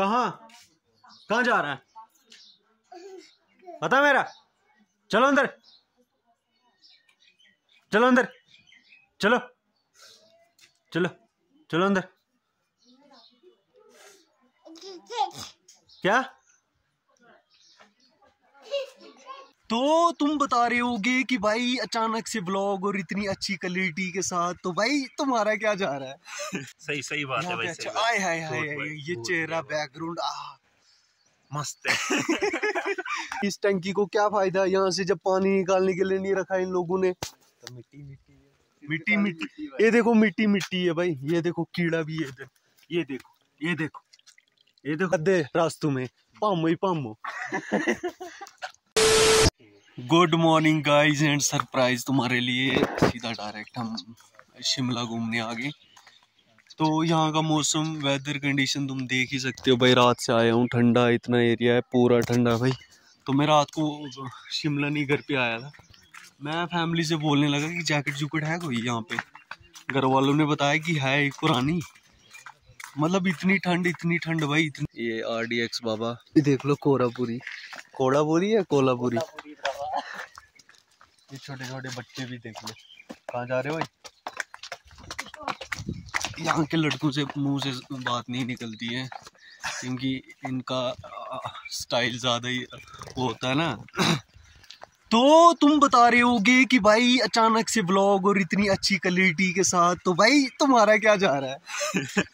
कहाँ जा रहा है पता मेरा? चलो अंदर, चलो अंदर, चलो चलो चलो अंदर। क्या तो तुम बता रहे होगे कि भाई अचानक से ब्लॉग और इतनी अच्छी क्वालिटी के साथ, तो भाई तुम्हारा क्या जा रहा है? सही सही बात है भाई। अच्छा, हाय हाय हाय, ये चेहरा बैकग्राउंड मस्त है। इस टंकी को क्या फायदा, यहाँ से जब पानी निकालने के लिए नहीं रखा इन लोगों ने, तो मिट्टी मिट्टी मिट्टी, ये देखो मिट्टी मिट्टी है भाई। ये देखो कीड़ा भी है, ये देखो ये देखो ये देखो, अधे रास्तों में पामो ही पामो। Good morning guys and surprise तुम्हारे लिए, सीधा डायरेक्ट हम शिमला घूमने आ गए। तो यहाँ का मौसम, वेदर कंडीशन तुम देख ही सकते हो भाई। रात से आया हूँ, ठंडा इतना एरिया है, पूरा ठंडा भाई। तो मैं रात को शिमला नहीं, घर पे आया था। मैं फैमिली से बोलने लगा कि जैकेट जुकेट है कोई यहाँ पे, घर वालों ने बताया कि है एक पुरानी, मतलब इतनी ठंड भाई इतनी। ये RDX बाबा, ये देख लो कोरापुरी, कोड़ापुरी या कोलापुरी, ये छोटे छोटे बच्चे भी देख लो। कहाँ जा रहे हो भाई? यहाँ के लड़कों से मुंह से बात नहीं निकलती है, क्योंकि इनका स्टाइल ज़्यादा ही होता है ना। तो तुम बता रहे होगे कि भाई अचानक से ब्लॉग और इतनी अच्छी क्वालिटी के साथ, तो भाई तुम्हारा क्या जा रहा है?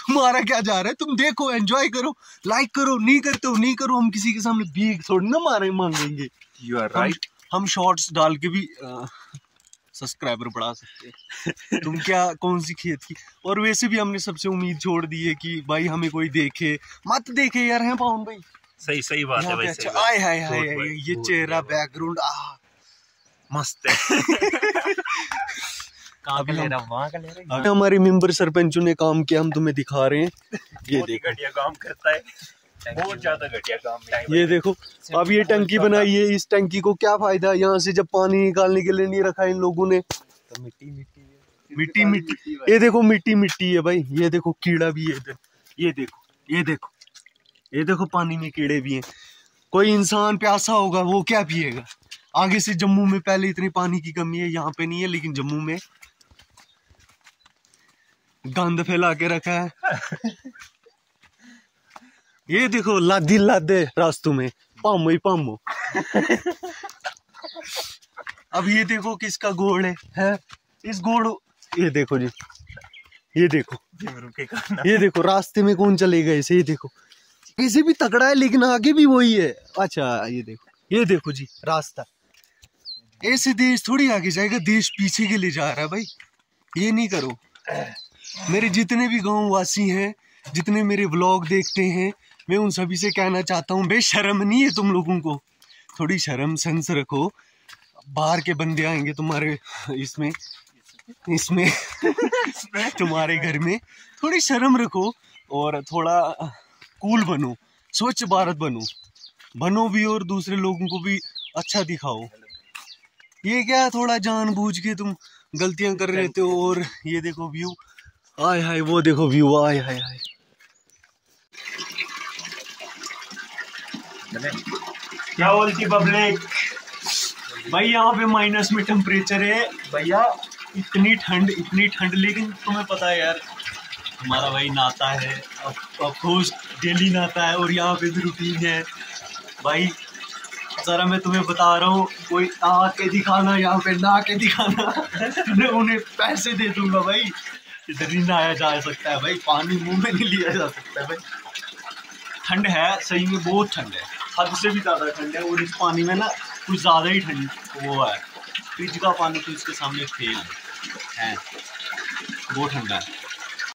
तुम्हारा क्या जा रहा है? तुम देखो, एंजॉय करो, लाइक करो, नहीं करते हो नहीं करो। हम किसी के सामने भीख थोड़ी ना मारे मांगेंगे। यू आर राइट, हम शॉर्ट्स डाल के भी सब्सक्राइबर बढ़ा सकते हैं। तुम क्या, कौन सी खेत की? और वैसे भी हमने सबसे उम्मीद छोड़ दी है कि भाई हमें कोई देखे, मत देखे यार, हैं पावन भाई? सही सही बात है भाई। अच्छा, हाय हाय हाय, ये चेहरा बैकग्राउंड मस्त है। अभी ले रहा, हमारे मेंबर सरपंचों ने काम किया, हम तुम्हें दिखा रहे हैं। ये देखो घटिया काम करता है, बहुत ज्यादा घटिया काम। ये देखो, अब ये टंकी बनाई है, इस टंकी को क्या फायदा, यहाँ से जब पानी निकालने के लिए नहीं रखा इन लोगों ने, तो मिट्टी मिट्टी मिट्टी मिट्टी, ये देखो मिट्टी मिट्टी है भाई। ये देखो कीड़ा भी है इधर, ये देखो ये देखो ये देखो, पानी में कीड़े भी हैं। कोई इंसान प्यासा होगा वो क्या पिएगा? आगे से जम्मू में पहले इतनी पानी की कमी है, यहाँ पे नहीं है, लेकिन जम्मू में गंद फैला के रखा है। ये देखो लादी लादे रास्तों में पामो ही पामो। अब ये देखो किसका घोड़ है इस घोड़, ये देखो जी, ये देखो ये देखो, रास्ते में कौन चलेगा इसे? ये देखो इसे भी तगड़ा है, लेकिन आगे भी वही है। अच्छा ये देखो जी रास्ता, ऐसे देश थोड़ी आगे जाएगा, देश पीछे के लिए जा रहा है भाई। ये नहीं करो। मेरे जितने भी गाँव वासी हैं, जितने मेरे व्लॉग देखते हैं, मैं उन सभी से कहना चाहता हूँ, बेशर्म नहीं है तुम लोगों को, थोड़ी शर्म सेंस रखो। बाहर के बंदे आएंगे तुम्हारे इसमें तुम्हारे घर में, थोड़ी शर्म रखो और थोड़ा कूल बनो, स्वच्छ भारत बनो भी, और दूसरे लोगों को भी अच्छा दिखाओ। ये क्या थोड़ा जानबूझ के तुम गलतियां कर रहे थे। और ये देखो व्यू, आय हाय, वो देखो व्यू, आय हाय हाय। क्या बोलती पब्लिक भाई, यहाँ पे माइनस में टेम्परेचर है भैया, इतनी ठंड। लेकिन तुम्हें पता है यार, हमारा भाई नहाता है, अफकोर्स डेली नहाता है, और यहाँ पे भी रूटीन है भाई। जरा मैं तुम्हें बता रहा हूँ, कोई आके दिखाना यहाँ पे, ना के दिखाना, मैं उन्हें पैसे दे दूंगा भाई। इधर ही नहाया जा सकता है भाई, पानी मुंह में नहीं लिया जा सकता है भाई। ठंड है सही में, बहुत ठंड है, हद से भी ज़्यादा ठंड है। और इस पानी में ना कुछ ज़्यादा ही ठंड वो है, फ्रिज का पानी तो इसके सामने फेल है, बहुत ठंडा है।